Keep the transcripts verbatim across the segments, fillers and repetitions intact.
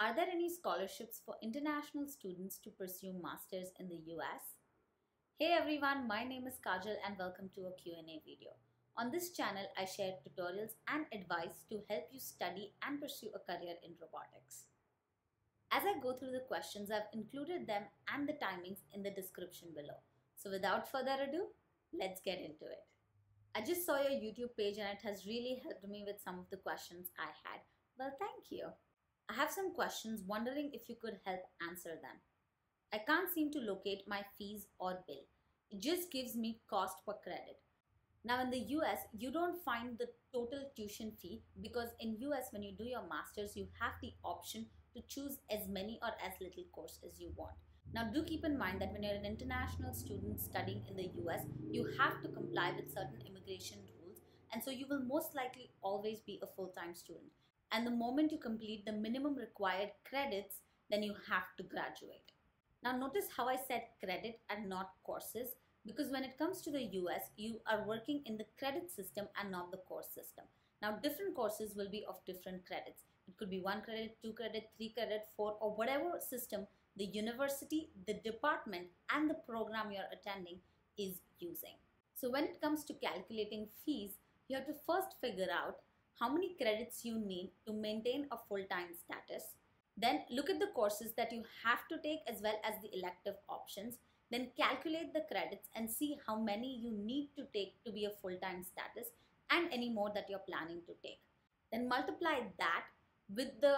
Are there any scholarships for international students to pursue masters in the U S? Hey everyone, my name is Kajal and welcome to a Q and A video. On this channel, I share tutorials and advice to help you study and pursue a career in robotics. As I go through the questions, I've included them and the timings in the description below. So without further ado, let's get into it. I just saw your YouTube page and it has really helped me with some of the questions I had. Well, thank you. I have some questions wondering if you could help answer them. I can't seem to locate my fees or bill. It just gives me cost per credit. Now in the U S, you don't find the total tuition fee because in U S when you do your masters, you have the option to choose as many or as little course as you want. Now do keep in mind that when you're an international student studying in the U S, you have to comply with certain immigration rules, and so you will most likely always be a full-time student. And the moment you complete the minimum required credits, then you have to graduate. Now notice how I said credit and not courses, because when it comes to the U S, you are working in the credit system and not the course system. Now different courses will be of different credits. It could be one credit, two credit, three credit, four, or whatever system the university, the department, and the program you're attending is using. So when it comes to calculating fees, you have to first figure out how many credits you need to maintain a full-time status. Then look at the courses that you have to take as well as the elective options. Then calculate the credits and see how many you need to take to be a full-time status and any more that you're planning to take. Then multiply that with the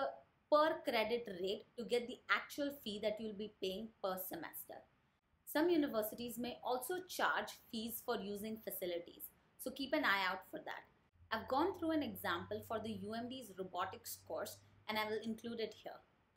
per credit rate to get the actual fee that you'll be paying per semester. Some universities may also charge fees for using facilities, so keep an eye out for that. I've gone through an example for the U M D's robotics course and I will include it here.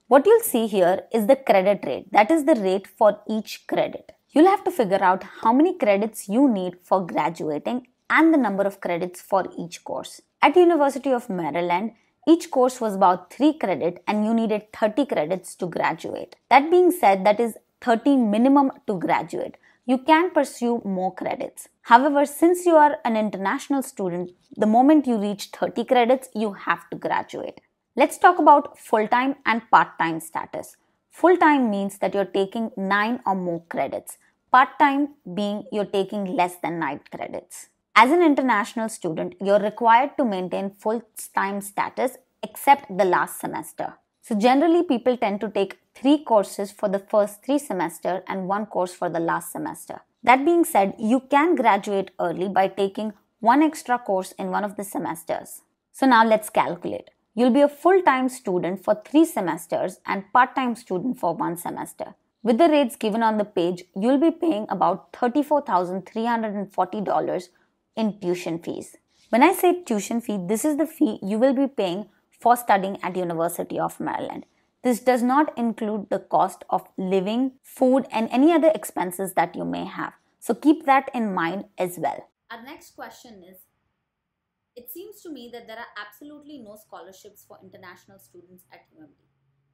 What you'll see here is the credit rate. That is the rate for each credit. You'll have to figure out how many credits you need for graduating and the number of credits for each course. At the University of Maryland, each course was about three credit and you needed thirty credits to graduate. That being said, that is thirty minimum to graduate. You can pursue more credits. However, since you are an international student, the moment you reach thirty credits, you have to graduate. Let's talk about full-time and part-time status. Full-time means that you're taking nine or more credits. Part-time being you're taking less than nine credits. As an international student, you're required to maintain full-time status except the last semester. So generally, people tend to take three courses for the first three semesters and one course for the last semester. That being said, you can graduate early by taking one extra course in one of the semesters. So now let's calculate. You'll be a full-time student for three semesters and part-time student for one semester. With the rates given on the page, you'll be paying about thirty-four thousand three hundred forty dollars in tuition fees. When I say tuition fee, this is the fee you will be paying for studying at University of Maryland. This does not include the cost of living, food, and any other expenses that you may have. So keep that in mind as well. Our next question is, it seems to me that there are absolutely no scholarships for international students at U M D.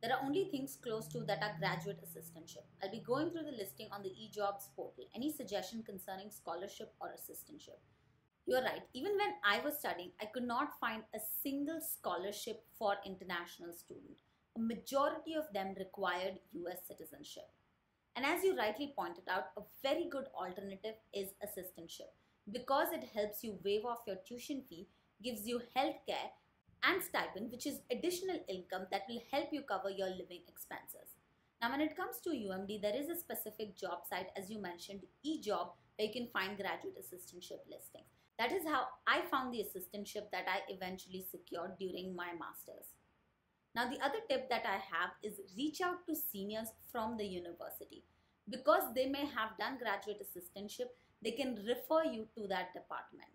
There are only things close to that are graduate assistantship. I'll be going through the listing on the eJobs portal. Any suggestion concerning scholarship or assistantship? You're right, even when I was studying, I could not find a single scholarship for international student. A majority of them required U S citizenship. And as you rightly pointed out, a very good alternative is assistantship because it helps you waive off your tuition fee, gives you healthcare and stipend, which is additional income that will help you cover your living expenses. Now, when it comes to U M D, there is a specific job site, as you mentioned, eJob, where you can find graduate assistantship listings. That is how I found the assistantship that I eventually secured during my master's. Now, the other tip that I have is reach out to seniors from the university. Because they may have done graduate assistantship, they can refer you to that department.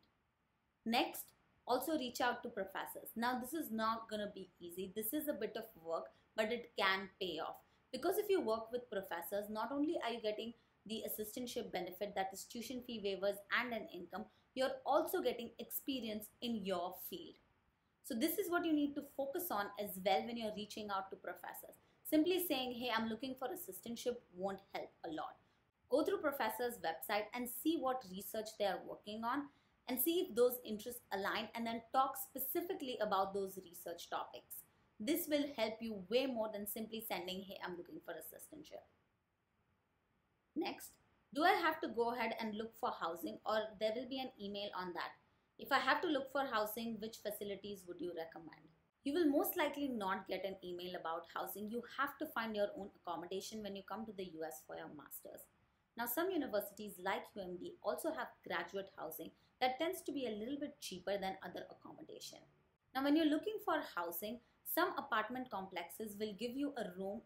Next, also reach out to professors. Now, this is not going to be easy. This is a bit of work, but it can pay off. Because if you work with professors, not only are you getting the assistantship benefit, that is tuition fee waivers and an income, you're also getting experience in your field. So this is what you need to focus on as well when you're reaching out to professors. Simply saying, hey, I'm looking for assistantship won't help a lot. Go through professors' website and see what research they are working on and see if those interests align and then talk specifically about those research topics. This will help you way more than simply sending, hey, I'm looking for assistantship. Next, do I have to go ahead and look for housing, or there will be an email on that? If I have to look for housing, which facilities would you recommend? You will most likely not get an email about housing. You have to find your own accommodation when you come to the U S for your master's. Now, some universities like U M D also have graduate housing that tends to be a little bit cheaper than other accommodation. Now, when you're looking for housing, some apartment complexes will give you a room,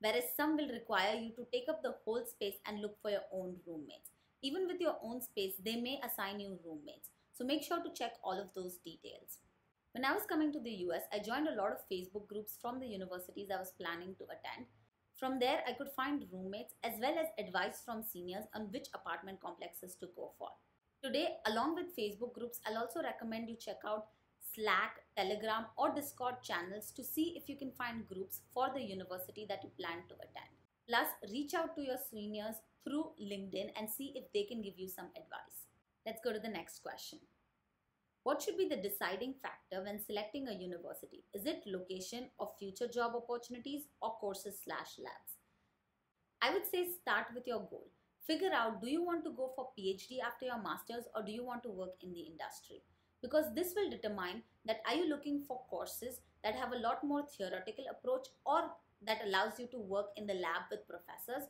whereas some will require you to take up the whole space and look for your own roommates. Even with your own space, they may assign you roommates. So make sure to check all of those details. When I was coming to the U S, I joined a lot of Facebook groups from the universities I was planning to attend. From there, I could find roommates as well as advice from seniors on which apartment complexes to go for. Today, along with Facebook groups, I'll also recommend you check out Slack, Telegram or Discord channels to see if you can find groups for the university that you plan to attend. Plus, reach out to your seniors through LinkedIn and see if they can give you some advice. Let's go to the next question. What should be the deciding factor when selecting a university? Is it location or future job opportunities or courses slash labs? I would say start with your goal. Figure out, do you want to go for PhD after your master's, or do you want to work in the industry? Because this will determine that are you looking for courses that have a lot more theoretical approach or that allows you to work in the lab with professors,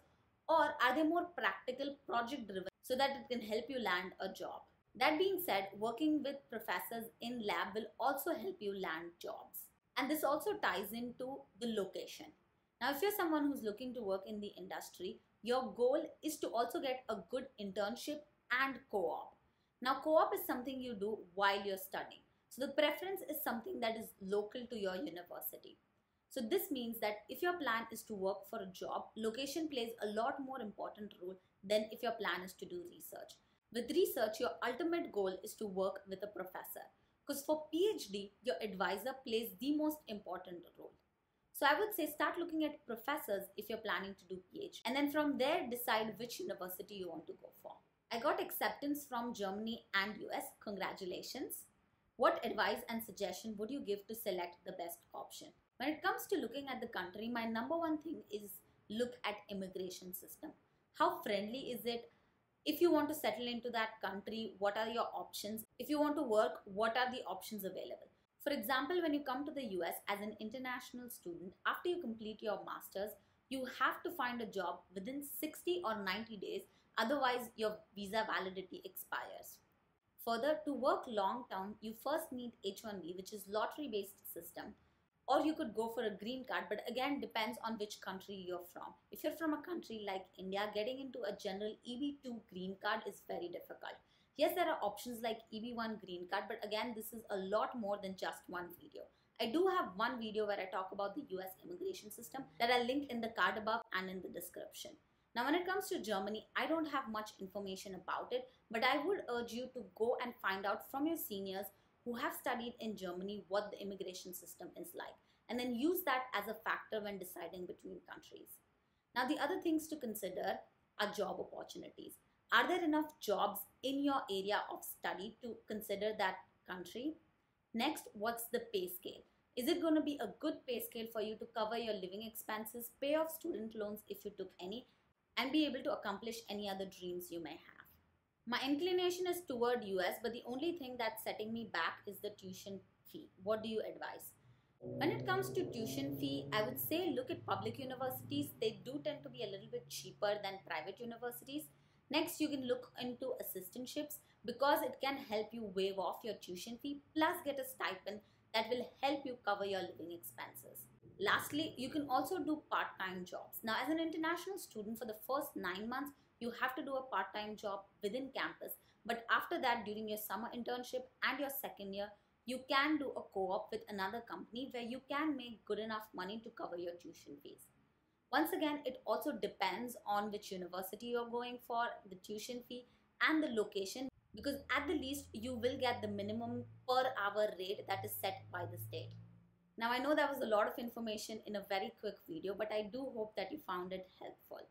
or are they more practical, project driven so that it can help you land a job. That being said, working with professors in lab will also help you land jobs. And this also ties into the location. Now, if you're someone who's looking to work in the industry, your goal is to also get a good internship and co-op. Now, co-op is something you do while you're studying. So the preference is something that is local to your university. So this means that if your plan is to work for a job, location plays a lot more important role than if your plan is to do research. With research, your ultimate goal is to work with a professor, because for PhD, your advisor plays the most important role. So I would say start looking at professors if you're planning to do PhD, and then from there decide which university you want to go for. I got acceptance from Germany and U S. Congratulations. What advice and suggestion would you give to select the best option? When it comes to looking at the country, my number one thing is look at immigration system. How friendly is it? If you want to settle into that country, what are your options? If you want to work, what are the options available? For example, when you come to the U S as an international student, after you complete your master's, you have to find a job within sixty or ninety days, otherwise your visa validity expires. Further, to work long term, you first need H one B, which is lottery based system, or you could go for a green card, but again depends on which country you're from. If you're from a country like India, getting into a general E B two green card is very difficult. Yes, there are options like E B one green card, but again this is a lot more than just one video. I do have one video where I talk about the U S immigration system that I'll link in the card above and in the description. Now, when it comes to Germany, I don't have much information about it, but I would urge you to go and find out from your seniors who have studied in Germany what the immigration system is like, and then use that as a factor when deciding between countries. Now, the other things to consider are job opportunities. Are there enough jobs in your area of study to consider that country? Next, what's the pay scale? Is it going to be a good pay scale for you to cover your living expenses, pay off student loans if you took any, and be able to accomplish any other dreams you may have? My inclination is toward U S, but the only thing that's setting me back is the tuition fee. What do you advise? When it comes to tuition fee, I would say look at public universities. They do tend to be a little bit cheaper than private universities. Next, you can look into assistantships, because it can help you waive off your tuition fee plus get a stipend that will help you cover your living expenses. Lastly, you can also do part-time jobs. Now, as an international student, for the first nine months, you have to do a part-time job within campus. But after that, during your summer internship and your second year, you can do a co-op with another company where you can make good enough money to cover your tuition fees. Once again, it also depends on which university you're going for, the tuition fee, and the location, because at the least you will get the minimum per hour rate that is set by the state. Now, I know that was a lot of information in a very quick video, but I do hope that you found it helpful.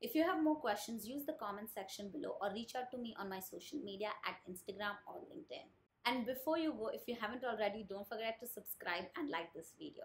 If you have more questions, use the comment section below or reach out to me on my social media at Instagram or LinkedIn. And before you go, if you haven't already, don't forget to subscribe and like this video.